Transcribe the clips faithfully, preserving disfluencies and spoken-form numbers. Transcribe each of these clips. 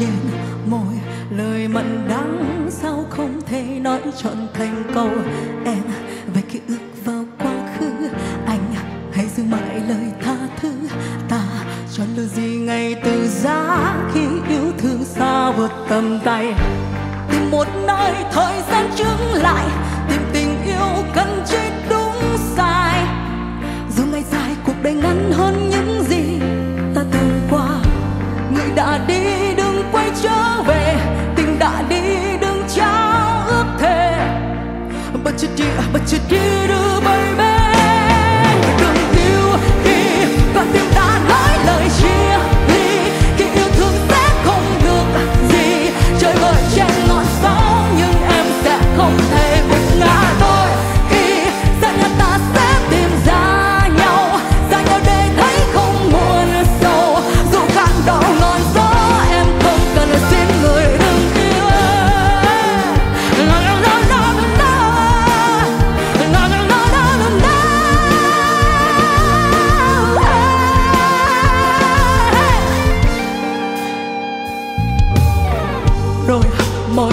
trên môi, lời mặn đắng sao không thể nói trọn thành câu. Em về ký ức vào quá khứ, anh hãy giữ mãi lời tha thứ. Ta chọn lựa gì ngày từ giá khi yêu thương xa vượt tầm tay. Tìm một nơi thời gian chứng lại, tìm tình yêu cần chết đúng sai. Dù ngày dài cuộc đời ngắn hơn những gì ta từng qua. Người đã đi đừng quay trở về, tình đã đi đừng trao ước thề. But you did, but you did, oh baby. Đừng yêu khi con tim đã nói lời chia ly, khi yêu thương sẽ không được gì. Trời vơi trên ngọn sóng nhưng em sẽ không thể vượt ngã tôi. Khi xa nhau ta sẽ tìm ra nhau, xa nhau để thấy không muốn sâu. Dù khát đau ngọn gió em không cần xin người đừng yêu. No no no no no, no no no no no. Đôi môi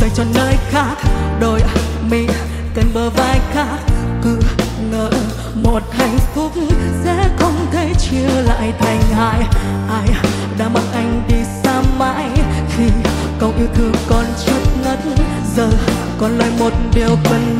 rời cho nơi khác, đôi mi cần bờ vai khác. Cứ ngỡ một hạnh phúc sẽ không thể chia lại thành hai. Ai đã mặc anh đi xa mãi khi câu yêu thương còn chút ngất. Giờ còn lại một điều cần